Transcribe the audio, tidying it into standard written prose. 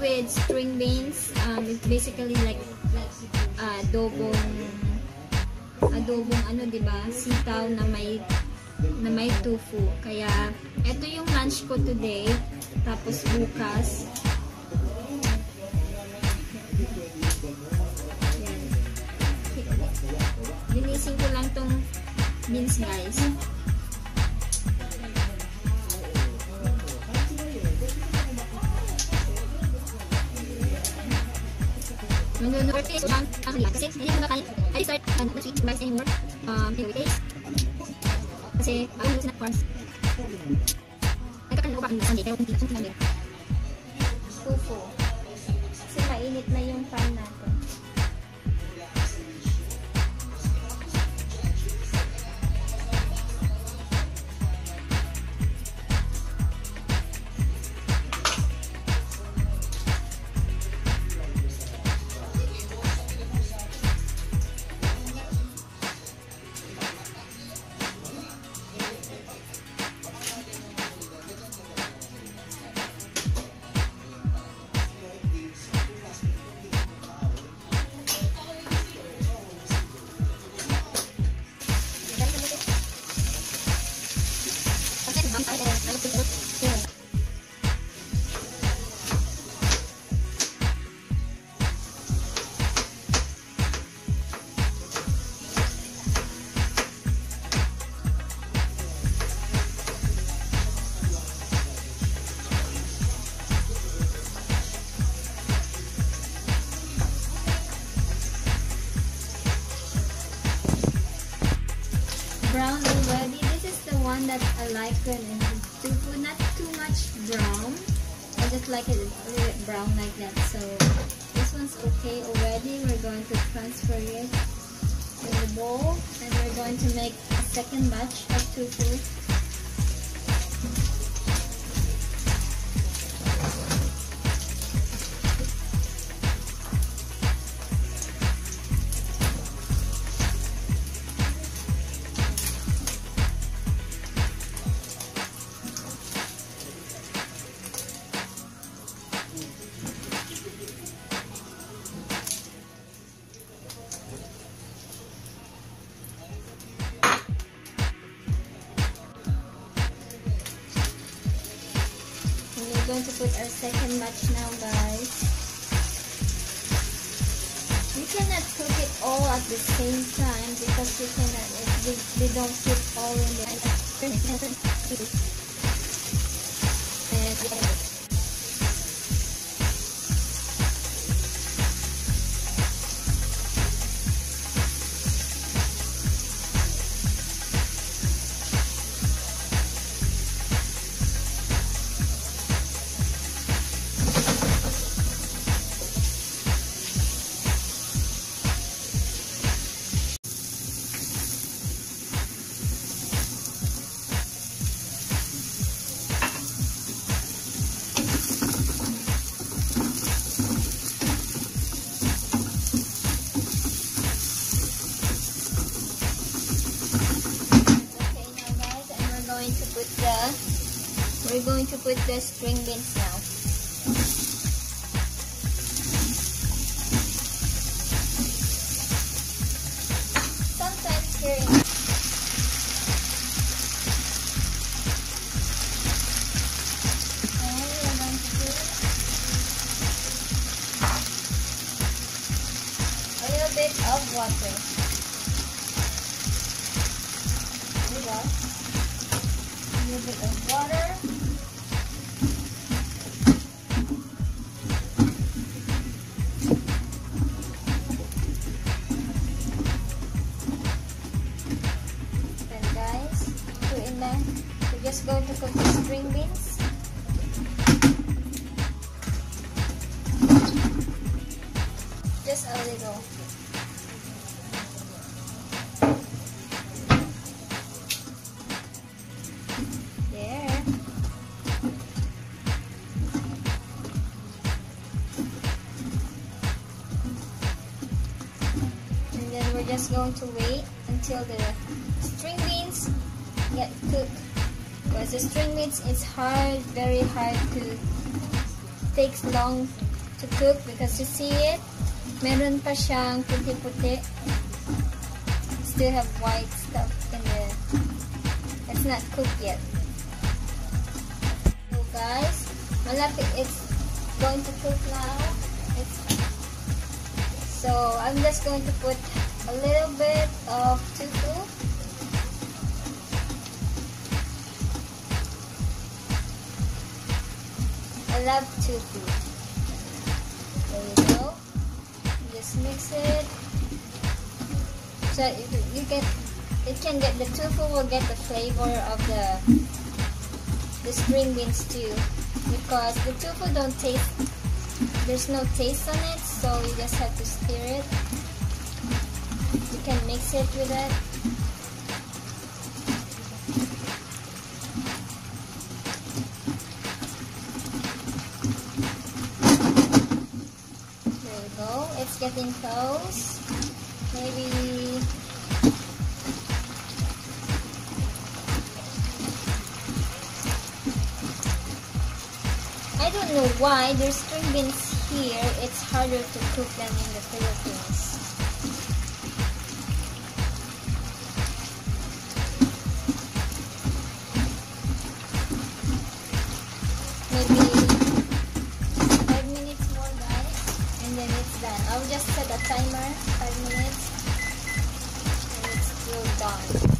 with string beans. It's basically like adobong ano, diba? Sitaw na may tofu. Kaya ito yung lunch ko today. Tapos bukas linisin ko lang tong beans, guys. Pupo. Kasi mainit na yung pan natin. Brown already. This is the one that I like when it's tofu, not too much brown. I just like it a little bit brown like that. So this one's okay already. We're going to transfer it in the bowl, and we're going to make a second batch of tofu. We're going to put our second batch now, guys. You cannot cook it all at the same time because you cannot, they don't fit all in there. We're going to put the string beans now. Sometimes here in a little bit of water. A little bit of water. And guys, we're just going to cook the string beans. Just a little. We're just going to wait until the string beans get cooked, because the string beans is hard, very hard to, takes long to cook because you see it, meron pa siyang puti-puti. Still have white stuff in there. It's not cooked yet. So guys, malapit it's going to cook now. So I'm just going to put a little bit of tofu. I love tofu. There you go. Just mix it. So you get, it can get, the tofu will get the flavor of the spring beans too, because the tofu don't taste, there's no taste on it, so you just have to stir it. You can mix it with that. There we go, it's getting close. Maybe I don't know why there's string beans here, it's harder to cook than in the Philippines. Maybe 5 minutes more, guys, and then it's done. I'll just set a timer, 5 minutes, and it's still done.